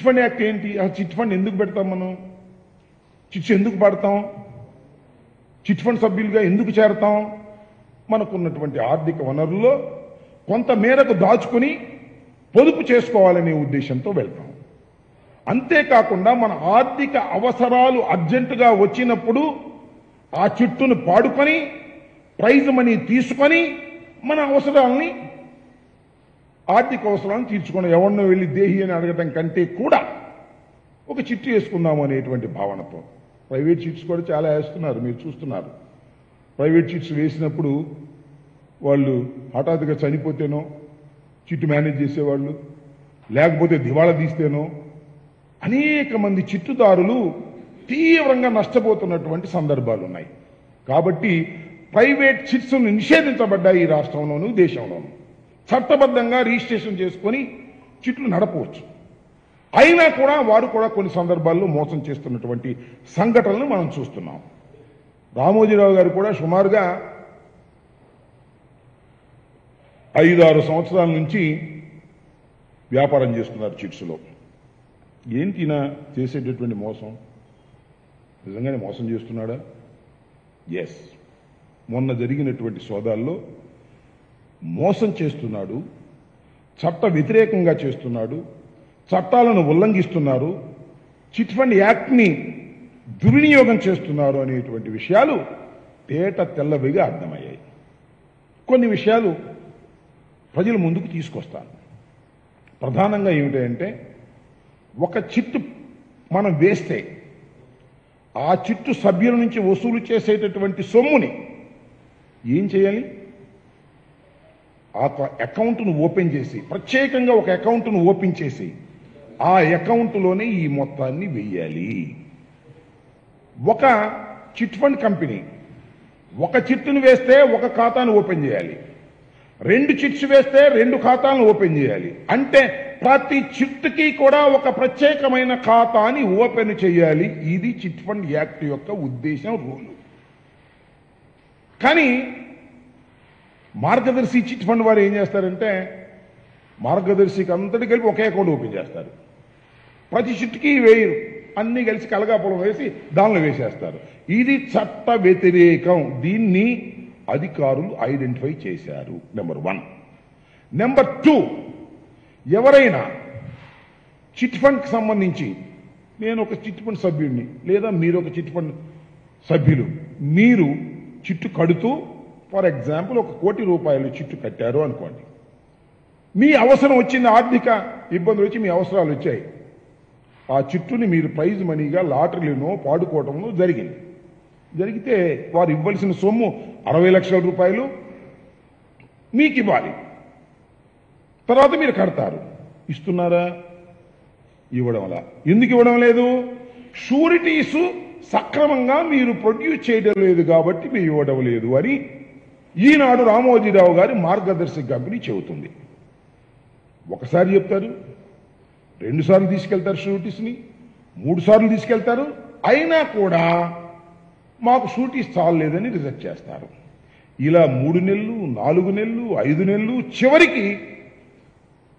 Chit fund act ఏంటి? ఆ chit fund ఎందుకు పెడతాం మనం? చిట్స్ ఎందుకు పడతాం? చిట్ ఫండ్ సభ్యులుగా ఎందుకు చేరతాం? మనకున్నటువంటి ఆర్థిక వనరుల్లో కొంత మేరకు దాచుకుని పొదుపు చేసుకోవాలనే ఉద్దేశంతో వెళ్తాం. అంతేకాకుండా మన ఆర్థిక అవసరాలు అర్జెంటుగా వచ్చినప్పుడు ఆ చిట్టును పాడుకొని ప్రైజ్ మనీ తీసుకొని మన అవసరాలని ఆర్థిక అవసరాలను తీర్చుకున్నాం. ఎవరినో వెళ్ళి దేహి అని అడగటం కంటే కూడా ఒక చిట్టు వేసుకుందాము అనేటువంటి భావనతో ప్రైవేట్ చిట్స్ కూడా చాలా వేస్తున్నారు, మీరు చూస్తున్నారు. ప్రైవేట్ చిట్స్ వేసినప్పుడు వాళ్ళు హఠాత్తుగా చనిపోతేనో చిట్టు మేనేజ్ చేసేవాళ్ళు, లేకపోతే దివాళా తీస్తేనో అనేక మంది చిట్టుదారులు తీవ్రంగా నష్టపోతున్నటువంటి సందర్భాలు ఉన్నాయి. కాబట్టి ప్రైవేట్ చిట్స్ నిషేధించబడ్డాయి ఈ రాష్ట్రంలోనూ దేశంలోనూ. చట్టబద్ధంగా రిజిస్ట్రేషన్ చేసుకొని చిట్లు నడపవచ్చు. అయినా కూడా వారు కూడా కొన్ని సందర్భాల్లో మోసం చేస్తున్నటువంటి సంఘటనలు మనం చూస్తున్నాం. రామోజీరావు గారు కూడా సుమారుగా 5-6 సంవత్సరాల నుంచి వ్యాపారం చేస్తున్నారు చిట్స్లో. ఏంటి నా చేసేటటువంటి మోసం? నిజంగానే మోసం చేస్తున్నాడా? ఎస్, మొన్న జరిగినటువంటి సోదాల్లో మోసం చేస్తున్నాడు, చట్ట వ్యతిరేకంగా చేస్తున్నాడు, చట్టాలను ఉల్లంఘిస్తున్నారు, చిట్ ఫండ్ యాక్ట్ని దుర్వినియోగం చేస్తున్నారు అనేటువంటి విషయాలు తేట తెల్లవిగా అర్థమయ్యాయి. కొన్ని విషయాలు ప్రజల ముందుకు తీసుకొస్తాను. ప్రధానంగా ఏమిటంటే, ఒక చిట్టు మనం వేస్తే ఆ చిట్టు సభ్యుల నుంచి వసూలు చేసేటటువంటి సొమ్ముని ఏం చేయాలి? ఆ అకౌంట్ను ఓపెన్ చేసి, ప్రత్యేకంగా ఒక అకౌంట్ను ఓపెన్ చేసి ఆ అకౌంట్లోనే ఈ మొత్తాన్ని వెయ్యాలి. ఒక చిట్ ఫండ్ కంపెనీ ఒక చిట్టును వేస్తే ఒక ఖాతాను ఓపెన్ చేయాలి, 2 చిట్స్ వేస్తే 2 ఖాతాలను ఓపెన్ చేయాలి. అంటే ప్రతి చిట్టుకి కూడా ఒక ప్రత్యేకమైన ఖాతాని ఓపెన్ చేయాలి. ఇది చిట్ ఫండ్ యాక్ట్ యొక్క ఉద్దేశం, రూలు. కానీ మార్గదర్శి చిట్ ఫండ్ వారు ఏం చేస్తారంటే, మార్గదర్శికి అంతటి కలిపి ఒకే అకౌంట్ ఓపెన్ చేస్తారు. ప్రతి చిట్టుకి వేయరు, అన్ని కలిసి కలగాపులం వేసి దానిలో వేసేస్తారు. ఇది చట్ట వ్యతిరేకం. దీన్ని అధికారులు ఐడెంటిఫై చేశారు, నెంబర్ 1. నెంబర్ 2, ఎవరైనా చిట్ ఫండ్కి సంబంధించి, నేను ఒక చిట్ ఫండ్ సభ్యుడిని లేదా మీరు ఒక చిట్ ఫండ్ సభ్యులు, మీరు చిట్టు కడుతూ, ఫర్ ఎగ్జాంపుల్ 1 కోటి రూపాయలు చిట్టు కట్టారు అనుకోండి. మీ అవసరం వచ్చింది, ఆర్థిక ఇబ్బందులు వచ్చి మీ అవసరాలు వచ్చాయి. ఆ చిట్టుని మీరు ప్రైజ్ మనీగా లాటరీలోనో పాడుకోవడంలో జరిగింది. జరిగితే వారు ఇవ్వాల్సిన సొమ్ము 60 లక్షల రూపాయలు మీకు ఇవ్వాలి. తర్వాత మీరు కడతారు. ఇస్తున్నారా? ఇవ్వడంలా. ఎందుకు ఇవ్వడం లేదు? షూరిటీసు సక్రమంగా మీరు ప్రొడ్యూస్ చేయడం లేదు కాబట్టి మీరు ఇవ్వడం లేదు అని ఈనాడు రామోజీరావు గారి మార్గదర్శక కంపెనీ చెబుతుంది. ఒకసారి చెప్తారు, 2 సార్లు తీసుకెళ్తారు, షూరిటీస్ని 3 సార్లు తీసుకెళ్తారు. అయినా కూడా మాకు షూరిటీస్ చాలలేదని రిజెక్ట్ చేస్తారు. ఇలా 3 నెలలు, 4 నెలలు, 5 నెలలు, చివరికి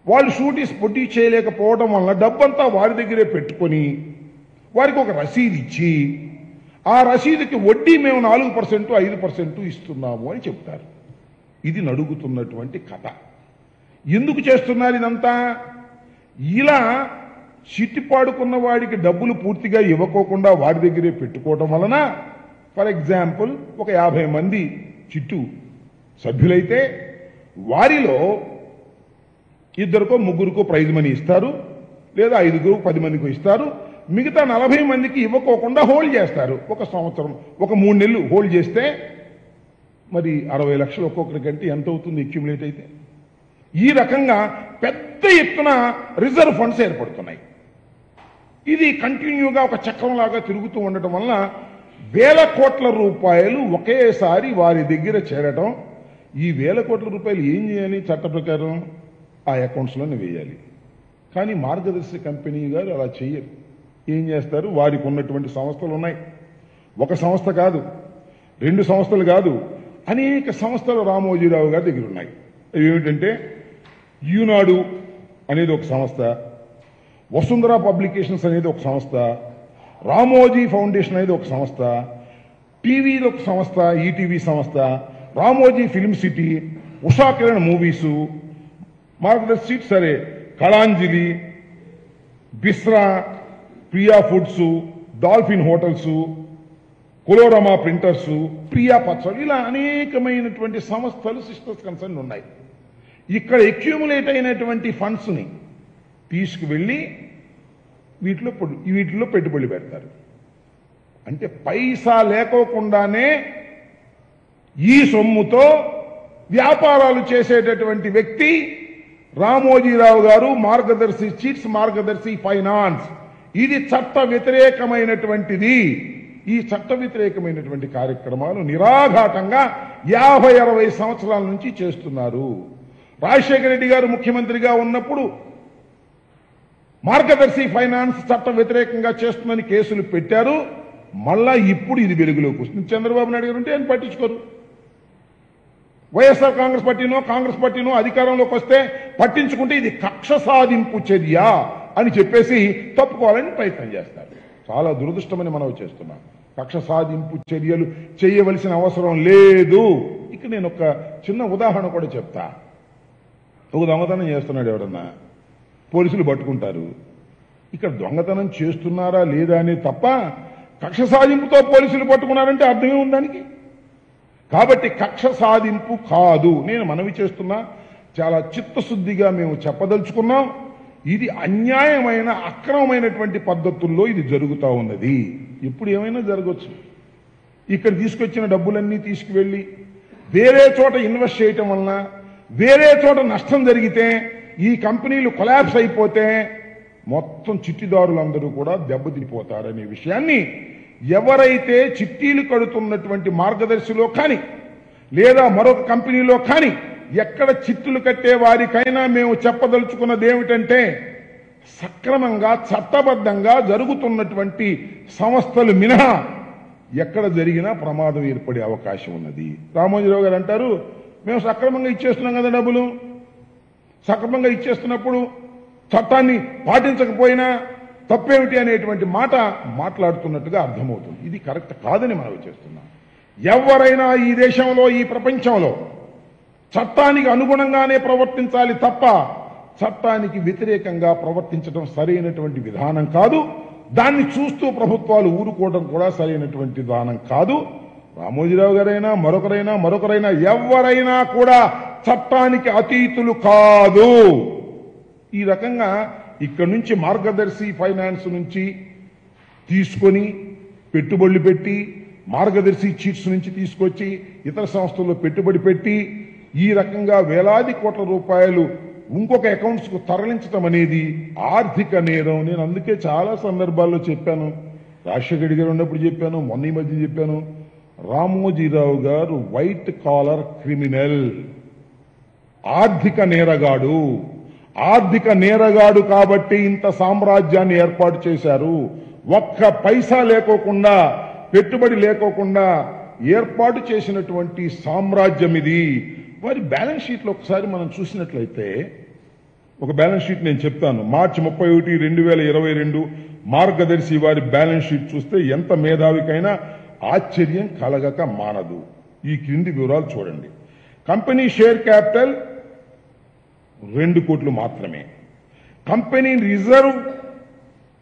వాళ్ళు షూరిటీస్ ప్రొడ్యూస్ చేయలేకపోవడం వల్ల డబ్బంతా వారి దగ్గరే పెట్టుకొని వారికి ఒక రసీదు ఇచ్చి ఆ రసీదుకి వడ్డీ మేము 4%, 5% ఇస్తున్నాము అని చెప్తారు. ఇది నడుగుతున్నటువంటి కథ. ఎందుకు చేస్తున్నారు ఇదంతా? ఇలా చిట్టి పాడుకున్న వాడికి డబ్బులు పూర్తిగా ఇవ్వకోకుండా వారి దగ్గరే పెట్టుకోవడం వలన, ఫర్ ఎగ్జాంపుల్ 50 మంది చిట్టు సభ్యులైతే వారిలో 2కో 3కో ప్రైజ్ మనీ ఇస్తారు, లేదా 5కో 10మందికో ఇస్తారు. మిగతా 40 మందికి ఇవ్వకోకుండా హోల్డ్ చేస్తారు. 1 సంవత్సరం, 3 నెలలు హోల్డ్ చేస్తే మరి 60 లక్షలు ఒక్కొక్కరికంటే ఎంత అవుతుంది అక్యుములేట్ అయితే? ఈ రకంగా పెద్ద ఎత్తున రిజర్వ్ ఫండ్స్ ఏర్పడుతున్నాయి. ఇది కంటిన్యూగా ఒక చక్రంలాగా తిరుగుతూ ఉండటం వలన 1000 కోట్ల రూపాయలు ఒకేసారి వారి దగ్గర చేరటం. ఈ 1000 కోట్ల రూపాయలు ఏం చేయాలి? చట్ట ప్రకారం ఆ అకౌంట్స్లోనే వేయాలి. కానీ మార్గదర్శి కంపెనీ గారు అలా చేయరు. ఏం చేస్తారు? వారికి ఉన్నటువంటి సంస్థలు ఉన్నాయి. 1 సంస్థ కాదు, 2 సంస్థలు కాదు, అనేక సంస్థలు రామోజీరావు గారి దగ్గర ఉన్నాయి. అవి ఏమిటంటే, ఈనాడు అనేది ఒక సంస్థ, Vasundhara Publications అనేది ఒక సంస్థ, రామోజీ ఫౌండేషన్ అనేది ఒక సంస్థ, టీవీది ఒక సంస్థ, ఈటీవీ సంస్థ, Ramoji film city, Usha Kiran movies, మార్కెట్ సీట్ సరే, కళాంజలి, బిస్రా, Priya foods, dolphin hotels, కొలోరమా printers, Priya పచ్చలు, ఇలా అనేకమైనటువంటి సంస్థలు సిస్టర్స్ కన్సర్న్ ఉన్నాయి. ఇక్కడ అక్యూములేట్ అయినటువంటి ఫండ్స్ని తీసుకువెళ్ళి వీటిలో పెట్టుబడి పెడతారు. అంటే పైసా లేకోకుండానే ఈ సొమ్ముతో వ్యాపారాలు చేసేటటువంటి వ్యక్తి రామోజీరావు గారు మార్గదర్శి చిట్స్, మార్గదర్శి ఫైనాన్స్. ఇది చట్ట వ్యతిరేకమైనటువంటిది. ఈ చట్ట వ్యతిరేకమైనటువంటి కార్యక్రమాలు నిరాఘాటంగా 50-60 సంవత్సరాల నుంచి చేస్తున్నారు. రాజశేఖర రెడ్డి గారు ముఖ్యమంత్రిగా ఉన్నప్పుడు మార్గదర్శి ఫైనాన్స్ చట్ట వ్యతిరేకంగా చేస్తుందని కేసులు పెట్టారు. మళ్ళా ఇప్పుడు ఇది వెలుగులోకి వస్తుంది. చంద్రబాబు నాయుడు గారు ఉంటే ఆయన పట్టించుకోరు. వైఎస్ఆర్ కాంగ్రెస్ పార్టీనో అధికారంలోకి వస్తే పట్టించుకుంటే ఇది కక్ష సాధింపు చర్య అని చెప్పేసి తప్పుకోవాలని ప్రయత్నం చేస్తారు. చాలా దురదృష్టమని మనం చేస్తున్నాం. కక్ష సాధింపు చర్యలు చేయవలసిన అవసరం లేదు. ఇక నేను ఒక చిన్న ఉదాహరణ కూడా చెప్తా. ఒక దొంగతనం చేస్తున్నాడు ఎవడన్నా, పోలీసులు పట్టుకుంటారు. ఇక్కడ దొంగతనం చేస్తున్నారా లేదా అని తప్ప కక్ష సాధింపుతో పోలీసులు పట్టుకున్నారంటే అర్థమే ఉందానికి. కాబట్టి కక్ష సాధింపు కాదు. నేను మనవి చేస్తున్నా, చాలా చిత్తశుద్ధిగా మేము చెప్పదలుచుకున్నాం. ఇది అన్యాయమైన అక్రమమైనటువంటి పద్ధతుల్లో ఇది జరుగుతూ ఉన్నది. ఎప్పుడు ఏమైనా జరగవచ్చు. ఇక్కడ తీసుకొచ్చిన డబ్బులన్నీ తీసుకువెళ్ళి వేరే చోట ఇన్వెస్ట్ చేయటం వలన వేరే చోట నష్టం జరిగితే, ఈ కంపెనీలు కొలాప్స్ అయిపోతే మొత్తం చిట్టిదారులందరూ కూడా దెబ్బతినిపోతారనే విషయాన్ని ఎవరైతే చిట్టీలు కడుతున్నటువంటి మార్గదర్శిలో కానీ లేదా మరొక కంపెనీలో కానీ ఎక్కడ చిట్టులు కట్టే వారికైనా మేము చెప్పదలుచుకున్నది ఏమిటంటే, సక్రమంగా చట్టబద్ధంగా జరుగుతున్నటువంటి సంస్థలు మినహా ఎక్కడ జరిగినా ప్రమాదం ఏర్పడే అవకాశం ఉన్నది. రామోజీరావు గారు అంటారు, మేము సక్రమంగా ఇచ్చేస్తున్నాం కదా డబ్బులు. సక్రమంగా ఇచ్చేస్తున్నప్పుడు చట్టాన్ని పాటించకపోయినా తప్పేమిటి అనేటువంటి మాట మాట్లాడుతున్నట్టుగా అర్థమవుతుంది. ఇది కరెక్ట్ కాదని మనం చేస్తున్నాం. ఎవరైనా ఈ దేశంలో, ఈ ప్రపంచంలో చట్టానికి అనుగుణంగానే ప్రవర్తించాలి తప్ప చట్టానికి వ్యతిరేకంగా ప్రవర్తించడం సరైనటువంటి విధానం కాదు. దాన్ని చూస్తూ ప్రభుత్వాలు ఊరుకోవడం కూడా సరైనటువంటి విధానం కాదు. రామోజీరావు గారైనా మరొకరైనా ఎవరైనా కూడా చట్టానికి అతీతులు కాదు. ఈ రకంగా ఇక్కడ నుంచి మార్గదర్శి ఫైనాన్స్ నుంచి తీసుకొని పెట్టుబడులు పెట్టి, మార్గదర్శి చిట్స్ నుంచి తీసుకొచ్చి ఇతర సంస్థల్లో పెట్టుబడి పెట్టి, ఈ రకంగా వేలాది కోట్ల రూపాయలు ఇంకొక అకౌంట్స్కు తరలించడం అనేది ఆర్థిక నేరం. నేను అందుకే చాలా సందర్భాల్లో చెప్పాను. రాజశేఖర రెడ్డి గారు ఉన్నప్పుడు చెప్పాను, మొన్న ఈ మధ్య చెప్పాను. రామోజీరావు గారు వైట్ కాలర్ క్రిమినల్, ఆర్థిక నేరగాడు. ఆర్థిక నేరగాడు కాబట్టి ఇంత సామ్రాజ్యాన్ని ఏర్పాటు చేశారు. ఒక్క పైసా లేకోకుండా, పెట్టుబడి లేకోకుండా ఏర్పాటు చేసినటువంటి సామ్రాజ్యం ఇది. వారి బ్యాలెన్స్ షీట్లో ఒకసారి మనం చూసినట్లయితే, ఒక బ్యాలెన్స్ షీట్ నేను చెప్తాను. మార్చి 31, 2022 మార్గదర్శి వారి బ్యాలెన్స్ షీట్ చూస్తే ఎంత మేధావికైనా ఆశ్చర్యం కలగక మానదు. ఈ క్రింది వివరాలు చూడండి. కంపెనీ షేర్ క్యాపిటల్ 2 కోట్లు మాత్రమే. కంపెనీ రిజర్వ్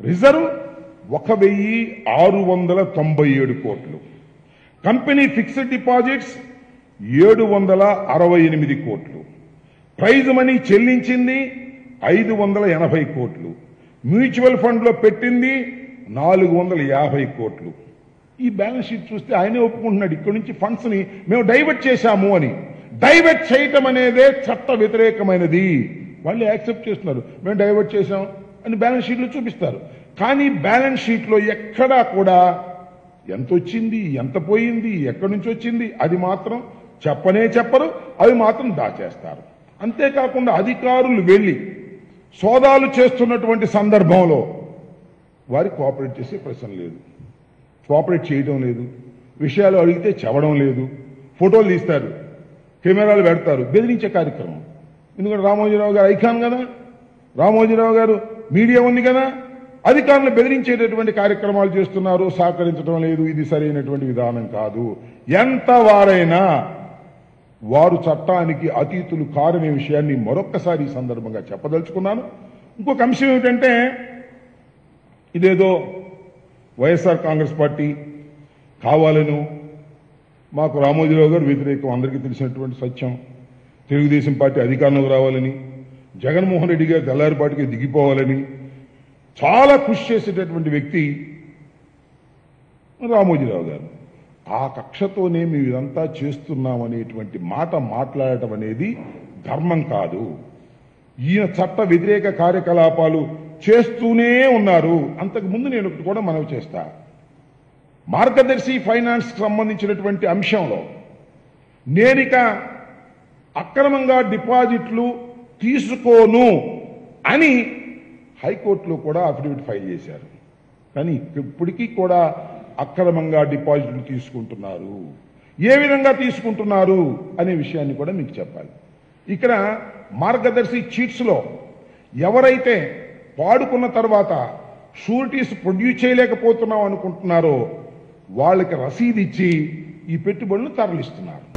1697 కోట్లు. కంపెనీ ఫిక్స్డ్ డిపాజిట్స్ 768 కోట్లు. ప్రైజ్ మనీ చెల్లించింది 580 కోట్లు. మ్యూచువల్ ఫండ్లో పెట్టింది 450 కోట్లు. ఈ బ్యాలెన్స్ షీట్ చూస్తే ఆయనే ఒప్పుకుంటున్నాడు, ఇక్కడి నుంచి ఫండ్స్ని మేము డైవర్ట్ చేశాము అని. డైవర్ట్ చేయటం అనేదే చట్ట వ్యతిరేకమైనది. వాళ్ళు యాక్సెప్ట్ చేస్తున్నారు, మేము డైవర్ట్ చేశాం అని బ్యాలెన్స్ షీట్లో చూపిస్తారు. కానీ బ్యాలెన్స్ షీట్లో ఎక్కడా కూడా ఎంత వచ్చింది, ఎంత పోయింది, ఎక్కడి నుంచి వచ్చింది అది మాత్రం చెప్పనే చెప్పరు. అవి మాత్రం దాచేస్తారు. అంతేకాకుండా అధికారులు వెళ్ళి సోదాలు చేస్తున్నటువంటి సందర్భంలో వారికి కోఆపరేట్ చేసే ప్రశ్న లేదు, కోఆపరేట్ చేయడం లేదు, విషయాలు అడిగితే చెప్పడం లేదు. ఫోటోలు తీస్తారు, కెమెరాలు పెడతారు, బెదిరించే కార్యక్రమం. ఎందుకంటే రామోజీరావు గారు ఐకాన్ కదా, రామోజీరావు గారు మీడియా ఉంది కదా, అధికారులను బెదిరించేటటువంటి కార్యక్రమాలు చేస్తున్నారు, సహకరించడం లేదు, ఇది సరైనటువంటి విధానం కాదు. ఎంత వారైనా వారు చట్టానికి అతీతులు కారనే విషయాన్ని మరొక్కసారి ఈ సందర్భంగా చెప్పదలుచుకున్నాను. ఇంకొక అంశం ఏమిటంటే, ఇదేదో వైఎస్ఆర్ కాంగ్రెస్ పార్టీ కావాలను మాకు రామోజీరావు గారు వ్యతిరేకం, అందరికీ తెలిసినటువంటి సత్యం. తెలుగుదేశం పార్టీ అధికారంలోకి రావాలని, జగన్మోహన్ రెడ్డి గారు తెల్లారిపాటికి దిగిపోవాలని చాలా కృషి చేసేటటువంటి వ్యక్తి రామోజీరావు గారు. ఆ కక్షతోనే మేము ఇదంతా చేస్తున్నామనేటువంటి మాట మాట్లాడటం అనేది ధర్మం కాదు. ఈయన చట్ట వ్యతిరేక కార్యకలాపాలు చేస్తూనే ఉన్నారు. అంతకుముందు నేను ఒకటి కూడా మనవి చేస్తా, మార్గదర్శి ఫైనాన్స్కి సంబంధించినటువంటి అంశంలో నేనిక అక్రమంగా డిపాజిట్లు తీసుకోను అని హైకోర్టులో కూడా అఫిడవిట్ ఫైల్ చేశారు. కానీ ఇప్పటికీ కూడా అక్రమంగా డిపాజిట్లు తీసుకుంటున్నారు. ఏ విధంగా తీసుకుంటున్నారు అనే విషయాన్ని కూడా మీకు చెప్పాలి. ఇక్కడ మార్గదర్శి చీట్స్లో ఎవరైతే వాడుకున్న తర్వాత షూరిటీస్ ప్రొడ్యూస్ చేయలేకపోతున్నాం అనుకుంటున్నారో వాళ్ళకి రసీదు ఇచ్చి ఈ పెట్టుబడులు తరలిస్తున్నారు.